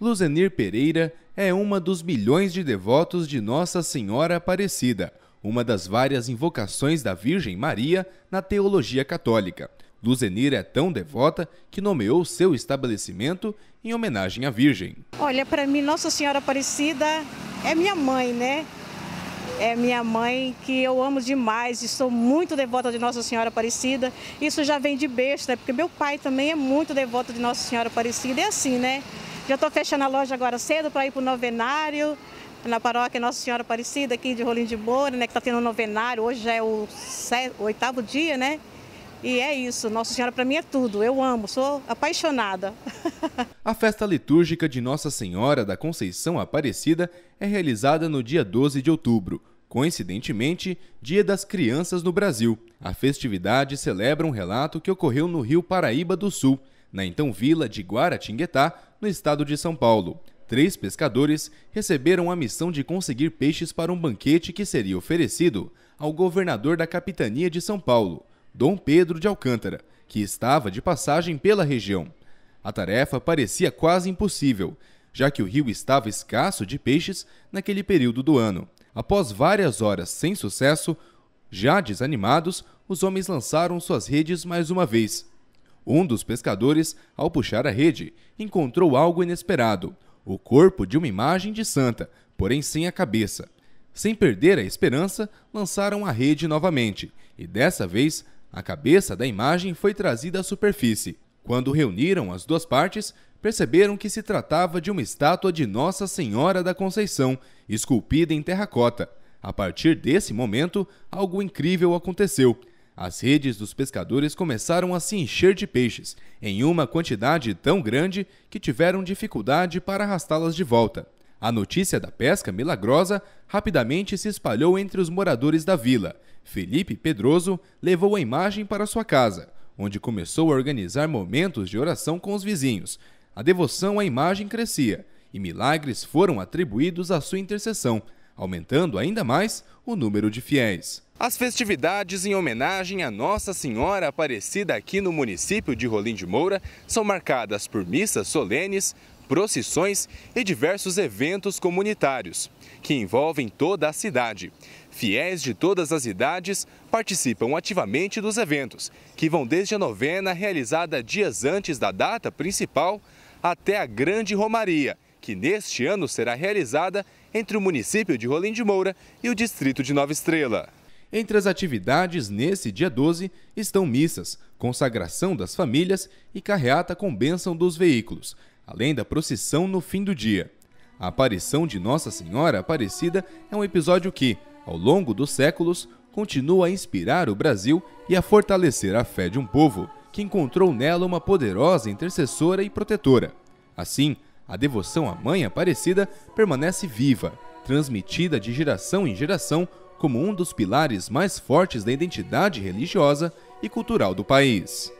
Luzenir Pereira é uma dos milhões de devotos de Nossa Senhora Aparecida, uma das várias invocações da Virgem Maria na teologia católica. Luzenir é tão devota que nomeou seu estabelecimento em homenagem à Virgem. Olha, para mim, Nossa Senhora Aparecida é minha mãe, né? É minha mãe, que eu amo demais, e sou muito devota de Nossa Senhora Aparecida. Isso já vem de besta, porque meu pai também é muito devoto de Nossa Senhora Aparecida. É assim, né? Já estou fechando a loja agora cedo para ir para o novenário, na paróquia Nossa Senhora Aparecida, aqui de Rolim de Moura, né? Que está tendo um novenário, hoje já é o 8º dia, né? E é isso, Nossa Senhora para mim é tudo, eu amo, sou apaixonada. A festa litúrgica de Nossa Senhora da Conceição Aparecida é realizada no dia 12 de outubro, coincidentemente, Dia das Crianças no Brasil. A festividade celebra um relato que ocorreu no Rio Paraíba do Sul, na então vila de Guaratinguetá, no estado de São Paulo. 3 pescadores receberam a missão de conseguir peixes para um banquete que seria oferecido ao governador da capitania de São Paulo, Dom Pedro de Alcântara, que estava de passagem pela região. A tarefa parecia quase impossível, já que o rio estava escasso de peixes naquele período do ano. Após várias horas sem sucesso, já desanimados, os homens lançaram suas redes mais uma vez. Um dos pescadores, ao puxar a rede, encontrou algo inesperado: o corpo de uma imagem de santa, porém sem a cabeça. Sem perder a esperança, lançaram a rede novamente e, dessa vez, a cabeça da imagem foi trazida à superfície. Quando reuniram as duas partes, perceberam que se tratava de uma estátua de Nossa Senhora da Conceição, esculpida em terracota. A partir desse momento, algo incrível aconteceu. As redes dos pescadores começaram a se encher de peixes, em uma quantidade tão grande que tiveram dificuldade para arrastá-las de volta. A notícia da pesca milagrosa rapidamente se espalhou entre os moradores da vila. Felipe Pedroso levou a imagem para sua casa, onde começou a organizar momentos de oração com os vizinhos. A devoção à imagem crescia e milagres foram atribuídos à sua intercessão, aumentando ainda mais o número de fiéis. As festividades em homenagem a Nossa Senhora Aparecida aqui no município de Rolim de Moura são marcadas por missas solenes, procissões e diversos eventos comunitários, que envolvem toda a cidade. Fiéis de todas as idades participam ativamente dos eventos, que vão desde a novena realizada dias antes da data principal até a grande romaria, que neste ano será realizada entre o município de Rolim de Moura e o distrito de Nova Estrela. Entre as atividades nesse dia 12 estão missas, consagração das famílias e carreata com bênção dos veículos, além da procissão no fim do dia. A aparição de Nossa Senhora Aparecida é um episódio que, ao longo dos séculos, continua a inspirar o Brasil e a fortalecer a fé de um povo que encontrou nela uma poderosa intercessora e protetora. Assim, a devoção à Mãe Aparecida permanece viva, transmitida de geração em geração como um dos pilares mais fortes da identidade religiosa e cultural do país.